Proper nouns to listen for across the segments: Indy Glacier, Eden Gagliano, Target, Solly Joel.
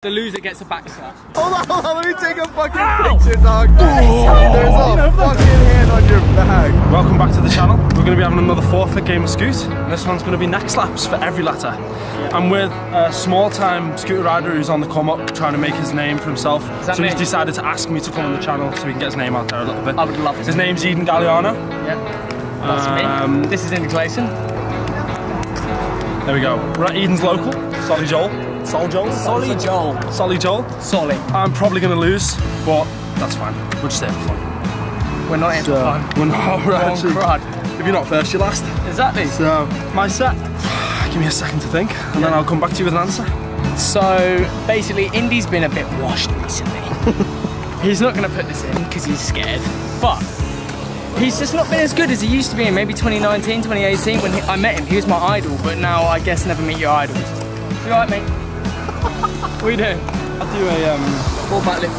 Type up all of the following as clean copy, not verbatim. The loser gets a backside. Hold on, let me take a fucking picture, dog. There's a fucking hand on your back. Welcome back to the channel. We're going to be having another forfeit game of Scoot. And this one's going to be neck slaps for every letter. I'm with a small-time scooter rider who's on the come-up trying to make his name for himself. So he's decided to ask me to come on the channel so we can get his name out there a little bit. I would love it. His name's Eden Gagliano. Yeah, that's me. This is Indy Glacier. There we go. We're at Eden's local, Solly Joel. Solly Joel. I'm probably going to lose, but that's fine. We're just here for fun. We're not here for fun. We're not. We're actually, if you're not first, you're last. Exactly. So, my set. Give me a second to think, and then I'll come back to you with an answer. So, basically, Indy's been a bit washed recently. He's not going to put this in because he's scared, but he's just not been as good as he used to be in maybe 2019, 2018. When I met him, he was my idol, but now I guess never meet your idols. You alright, mate? What are you doing? I'll do a ball back lip 3.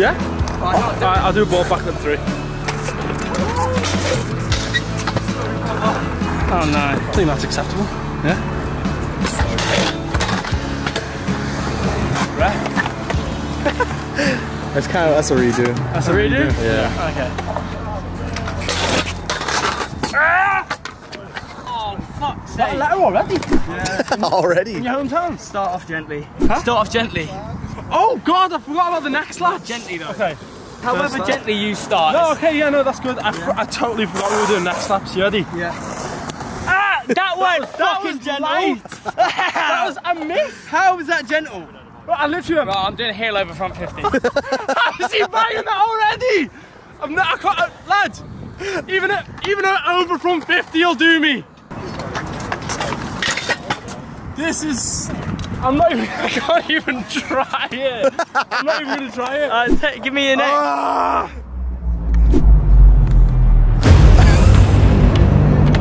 Yeah? Alright, I'll do a ball back lip 3. Oh no. I think that's acceptable. Yeah? Right. That's a redo. That's a redo? Yeah. Okay. Oh fuck's sake. That letter already? Yeah. Already? In your hometown? Start off gently. Huh? Start off gently. Oh god, I forgot about the neck slap. Gently though. Okay. However gently you start. No, okay, yeah, no, that's good. I totally forgot we were doing neck slaps. You ready? Yeah. Ah, that was fucking gentle. That was a miss. How was that gentle? Well, I literally went, I'm doing a heel over front 50. How is he banging that already? I'm not, I can't, lads. Even an over front 50 will do me. This is... I can't even try it. I'm not even going to try it. Give me your neck.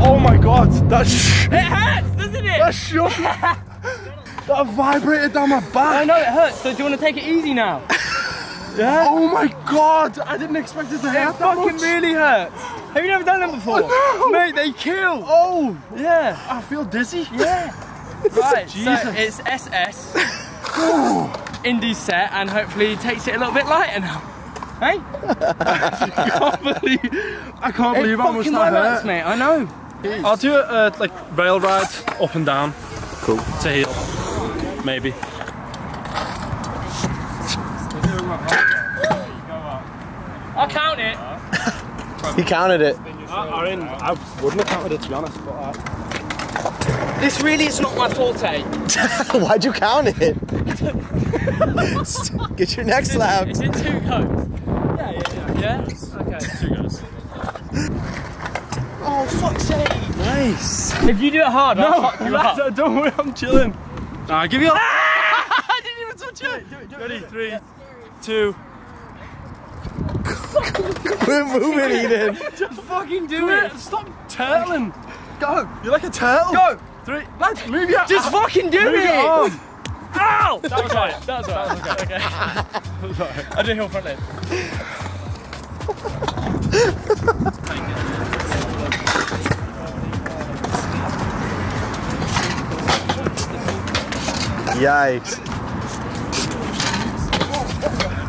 Oh my god, that It hurts, doesn't it? That shook. That vibrated down my back. I know it hurts, so do you want to take it easy now? Yeah? Oh my god, I didn't expect it to hurt that much. It fucking really hurts. Have you never done that before? No. Mate, they kill. Oh. Yeah. I feel dizzy. Yeah. Right, Jesus. So it's SS, Indy's set, and hopefully he takes it a little bit lighter now. Hey? I can't believe how much that hurts, mate. I know. I'll do a like rail ride up and down. Cool. To heel, maybe. I'll count it. He counted it. I wouldn't have counted it, to be honest. But, this really is not my forte. Why'd you count it? Get your neck slapped. It's in two goes. Yeah? Okay, two goes. Oh, fuck's sake. Nice. If you do it hard, I'll fuck you up. Don't worry, I'm chilling. Nah, give you a... I didn't even touch it. Do it. Ready, three, two. Quit moving, Eden. Just fucking do it. Stop turtling. Go. You're like a turtle. Go. Three, lads, move your arm. Just fucking do it! Ow! That was right, that was right. That was okay. That was right. I did heel front lip. Yikes.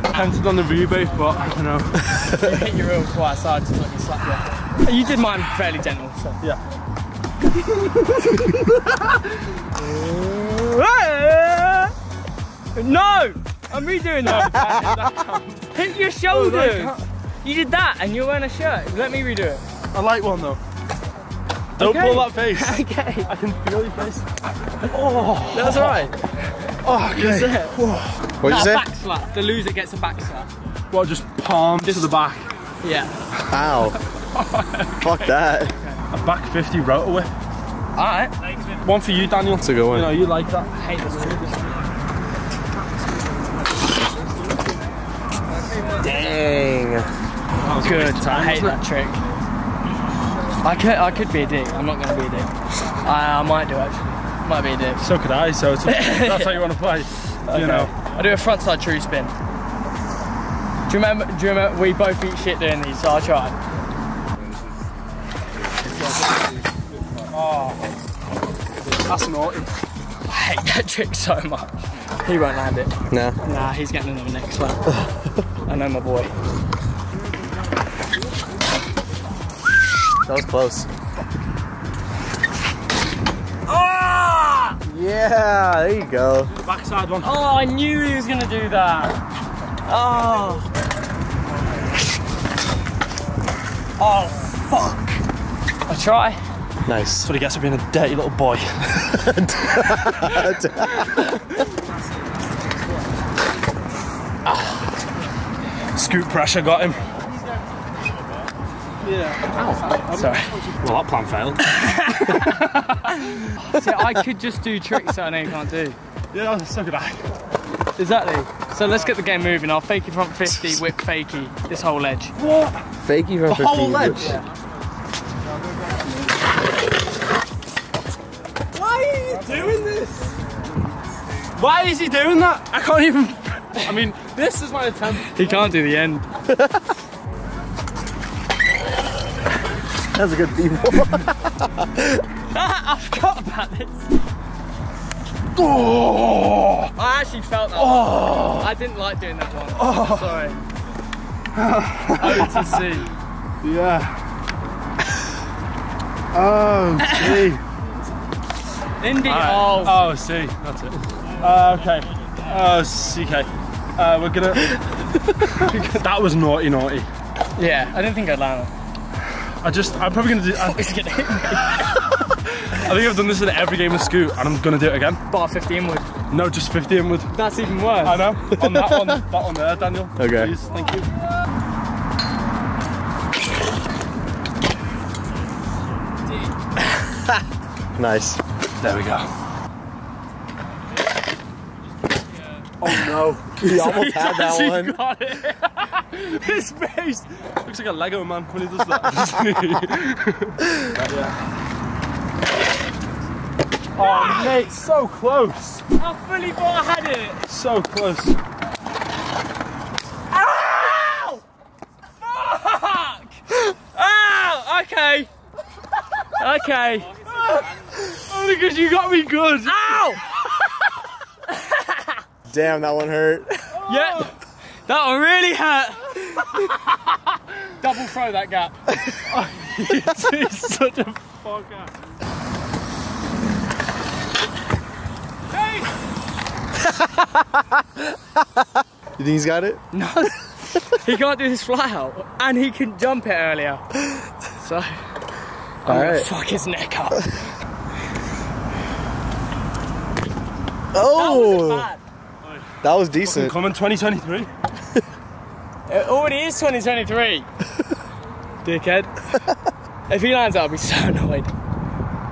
I tempted on the rebate, but I don't know. You hit your heel twice, so I just let you slap you. You did mine fairly gentle, so. Yeah. No! I'm redoing that. Hit your shoulders! You did that and you're wearing a shirt. Let me redo it. I like one though. Don't pull that face. Okay. I can feel your face. Oh, that's alright. Oh, okay. What did you say? Back slap. The loser gets a back slap. Well, just palm to the back. Yeah. Ow. Fuck that. A back 50 rotor whip. Alright. One for you, Daniel. That's a good one. You know, you like that. I hate this one. Dang. That was good. I hate that trick. I could be a dick. I'm not going to be a dick. I might do actually. Might be a dick. So could I, so it's that's how you want to play. Okay. You know. I do a frontside true spin. Do you remember we both eat shit doing these, so I'll try. That's naughty. I hate that trick so much. He won't land it. No. Nah, he's getting another next lap. I know my boy. That was close. Ah! Yeah, there you go. Backside one. Oh, I knew he was gonna do that. Oh. Oh, fuck. I try. Nice. That's what he gets for being a dirty little boy. Scoop pressure got him. Yeah. Ow. Sorry. Well, that plan failed. See, I could just do tricks that I know you can't do. Yeah, so could I. Exactly. So let's get the game moving. I'll fakey front 50, whip fakey this whole ledge. What? Fakey front 50. The whole ledge? Yeah. Doing this? Why is he doing that? I can't even. I mean, this is my attempt. He can't do the end. That's a good beam. I forgot about this. Oh. I actually felt that. Oh. One. I didn't like doing that one. Oh. Sorry. O to C. Yeah. Oh, gee. Indy, right. Oh, C, that's it. Okay. Oh, CK. We're gonna. That was naughty. Yeah, I didn't think I'd land on. I'm probably gonna do. I think I've done this in every game of Scoot, and I'm gonna do it again. Bar 50 inward. No, just 50 inward. That's even worse. I know. On that one, that one there, Daniel. Okay. Please, thank you. Nice. There we go. Oh no, he almost had that one. Got it. His face looks like a Lego man when he does that. Yeah. Oh mate, so close. I fully thought I had it. So close. Ow! Fuck! Ow! Okay. Okay. Only because you got me good. Ow! Damn, that one hurt. Oh. Yeah, that one really hurt. Double throw that gap. Oh, he's such a fucker. Hey! You think he's got it? No. He can't do his fly out, and he can jump it earlier. So, I'm gonna fuck his neck up. Oh, that was decent. Coming 2023. It already is 2023. Dickhead. If he lands, I'll be so annoyed.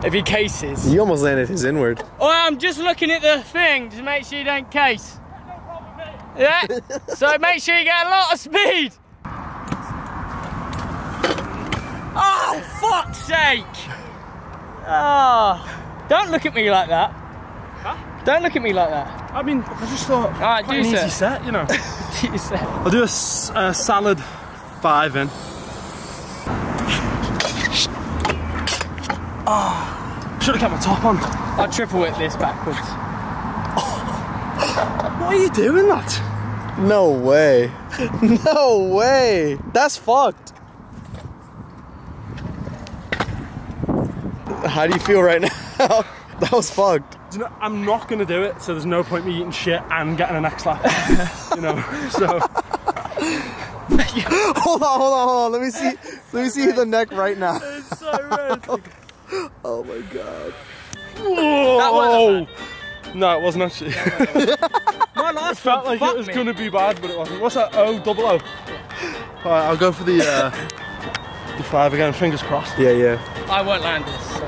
If he cases. You almost landed his inward. Oh, I'm just looking at the thing to make sure you don't case. Yeah. So make sure you get a lot of speed. Oh, fuck's sake! Oh, don't look at me like that. Don't look at me like that. I mean, I just thought, right, quite an easy set, you know. Do your set. I'll do a salad 5 in. Oh, should have kept my top on. I'll triple whip this backwards. Oh. Why are you doing that? No way. No way. That's fucked. How do you feel right now? That was fucked. You know, I'm not gonna do it, so there's no point me eating shit and getting an next lap. You know, so. hold on. Let me see the neck right now. It's so red. Oh my god. Whoa. That wasn't bad. No, it wasn't actually. My last felt like it was gonna be bad, but it wasn't. What's that? O double O. Yeah. All right, I'll go for the 5 again. Fingers crossed. Yeah. I won't land this.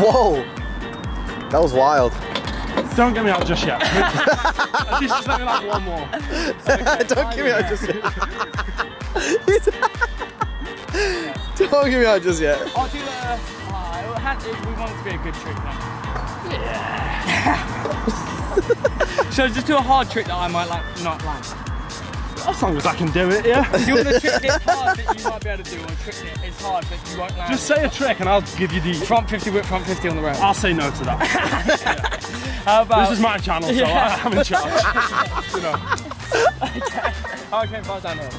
Whoa! That was wild. Don't get me out just yet. At least just let me like one more. Okay. Don't get me out just yet. Don't get me out just yet. I'll do that. We want it to be a good trick now. Yeah. So just do a hard trick that I might like not land. As long as I can do it, yeah. If you want to trick it hard that you might be able to do, or trick it it's hard that you won't land. Just say a trick and I'll give you the... Front 50 whip, front 50 on the road. I'll say no to that. How about... This is my channel, so yeah. I'm in charge. You know. Okay. Hurricane 5 downhill.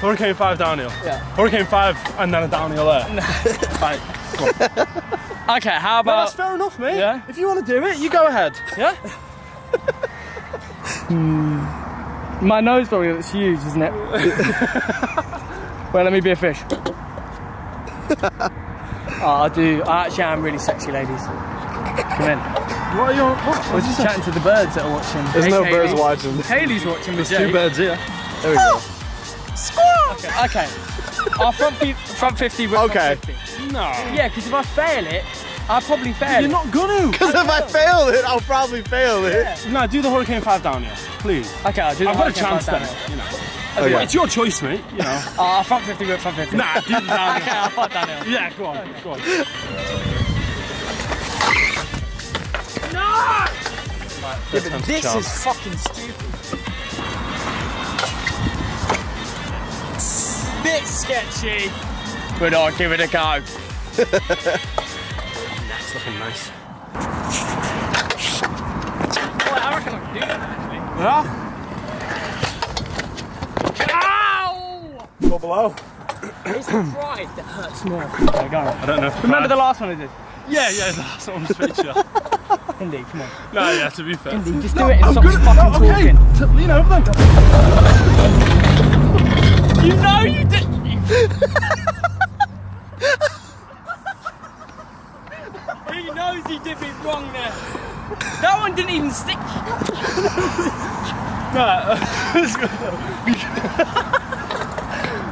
Hurricane 5 downhill? Yeah. Hurricane 5 and then a downhill there. No. Right, go on. Okay, how about... No, that's fair enough, mate. Yeah? If you want to do it, you go ahead. Yeah? My nose probably looks huge, isn't it? Well, let me be a fish. Oh, I do. I actually am really sexy, ladies. Come in. What are you on? We're just chatting to the birds that are watching. There's no birds watching. Hayley's watching the show. There's two birds here. There we go. Squirrel! Okay. Our front 50 with okay. 50. No. Yeah, because if I fail it, I'll probably fail. You're not gonna. Because if I fail it, I'll probably fail it. Yeah. No, do the Hurricane 5 down here, please. Okay, I'll do the Hurricane 5 down here. I've got a chance then, you know. Okay. It's your choice, mate. You know. I'll front 50 with front 50. Nah, do the down here. Okay, I'll front down here. Yeah, go on, okay. Go on. No! Right, yeah, but this is fucking stupid. Bit sketchy, but I'll give it a go. That's looking nice. Well, I reckon I can do that actually. Yeah. Ow! Go below. It's the pride that hurts more. There you go. I don't know if remember the last one I did? Yeah, yeah, the last one was feature. Indy, come on. No, yeah, to be fair. Indy, just do it and stop fucking talking. Lean over then. You know you did. He knows he did it wrong there. That one didn't even stick. No.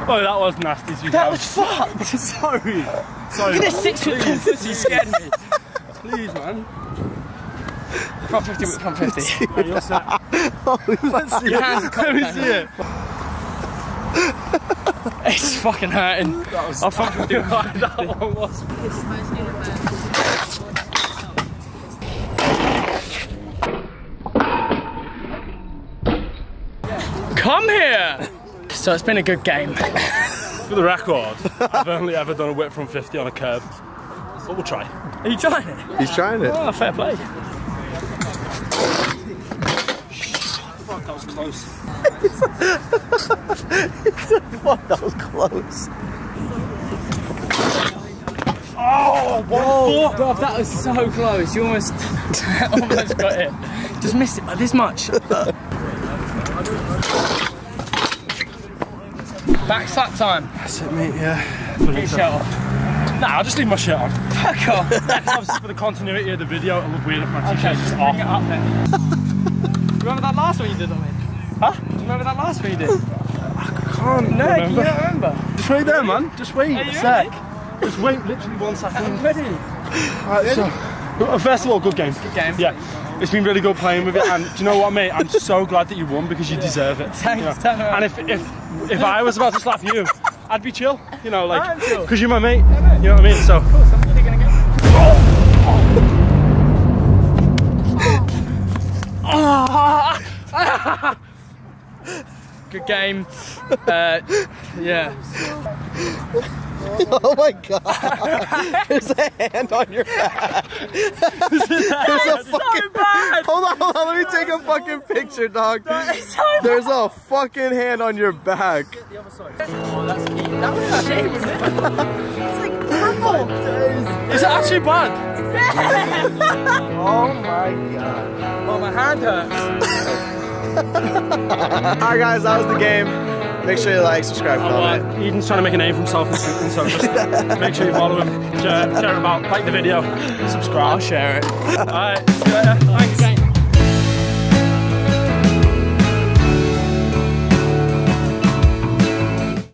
Oh, that was nasty. As you that was fucked. Sorry. Sorry. Look at this 6 foot compass, you scared me. Please, man. Front 50 with front 50. Yeah, you're set. Let's see it. Let me see it. It's fucking hurting. That was I'll fucking do that. That one was. Come here! So it's been a good game. For the record, I've only ever done a whip from 50 on a curb. But we'll try. Are you trying it? Yeah. He's trying it. Oh, fair play. Fuck, that was close. Fuck, that was close. Oh, 1-4. God, that was so close. You almost, almost got it. Just missed it by this much. Back slack time. That's it, mate, yeah. Get your shirt off. Nah, I'll just leave my shirt on. Fuck off. That's obviously for the continuity of the video. It'll look weird if my t-shirt's just off. Bring it up then. Remember that last one you did on me? Huh? Do you remember that last one you did? I can't. No, remember. You don't remember. Just wait there, man. Just wait a sec. Ready? Just wait literally 1 second. I'm ready. Alright, so first of all, good game. Good game. Yeah. It's been really good playing with it, and do you know what, mate? I'm so glad that you won because you deserve it. Thanks. You know? And if I was about to slap you, I'd be chill. You know, like because you're my mate. Yeah, you know what I mean? So. Of course, I'm really gonna get. Good game. Yeah. Oh my god. There's a hand on your back. There's a fucking... So bad. Hold on, let me take a fucking picture, dog. So there's a fucking hand on your back. The other side. Oh, that's cute. That was shaped, isn't it? It's like purple. Is it actually bad? Oh my god. Oh, my hand hurts. Alright guys, that was the game. Make sure you like, subscribe, comment. Eden's trying to make a name for himself in shooting, so just make sure you follow him, share it about, like the video, subscribe. I'll share it. Alright, see you later. Thanks.